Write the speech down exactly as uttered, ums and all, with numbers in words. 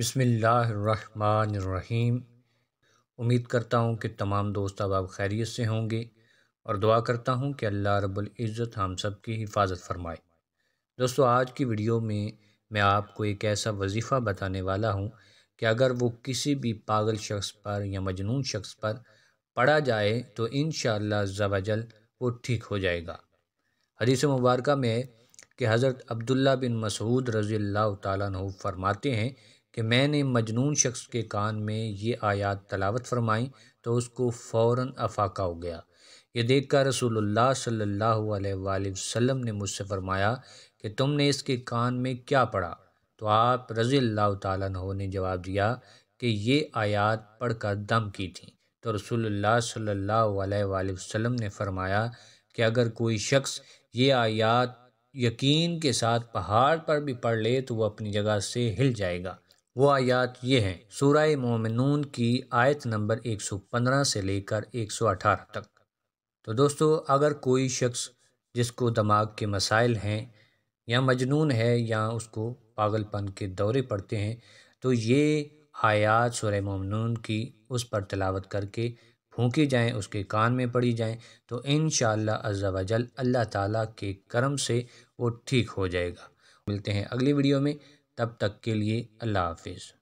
बिस्मिल्लाहिर्रहमानिर्रहीम। उम्मीद करता हूँ कि तमाम दोस्त अब आप खैरियत से होंगे और दुआ करता हूँ कि अल्लाह रब्बुल इज़्ज़त हम सब की हिफाजत फरमाए। दोस्तों, आज की वीडियो में मैं आपको एक ऐसा वजीफ़ा बताने वाला हूँ कि अगर वो किसी भी पागल शख्स पर या मजनून शख्स पर पढ़ा जाए तो इंशाअल्लाह अज़्ज़ा वजल वो ठीक हो जाएगा। हदीस मुबारक में है कि हज़रत अब्दुल्ला बिन मसऊद रज़ी अल्लाह तआला अन्हु फरमाते हैं कि मैंने मजनून शख्स के कान में ये आयत तलावत फरमाई तो उसको फ़ौरन अफाका हो गया। ये देखकर रसूलुल्लाह सल्लल्लाहु अलैहि वसल्लम ने मुझसे फ़रमाया कि तुमने इसके कान में क्या पढ़ा, तो आप रज़ी अल्लाह तआला अन्हु ने जवाब दिया कि ये आयत पढ़कर दम की थी। तो रसूलुल्लाह सल्लल्लाहु अलैहि वसल्लम ने फ़रमाया कि अगर कोई शख्स ये आयत यकीन के साथ पहाड़ पर भी पढ़ ले तो वह अपनी जगह से हिल जाएगा। वो आयत ये हैं, सूरह मोमिनून की आयत नंबर एक सौ पंद्रह से लेकर एक सौ अठारह तक। तो दोस्तों, अगर कोई शख्स जिसको दिमाग के मसाइल हैं या मजनून है या उसको पागलपन के दौरे पड़ते हैं तो ये आयत सूरह मोमिनून की उस पर तिलावत करके फूंकी जाएँ, उसके कान में पड़ी जाएँ तो इंशाअल्लाह अज़्ज़ा वजल अल्लाह ताला के करम से वो ठीक हो जाएगा। मिलते हैं अगली वीडियो में, तब तक के लिए अल्लाह हाफ़िज़।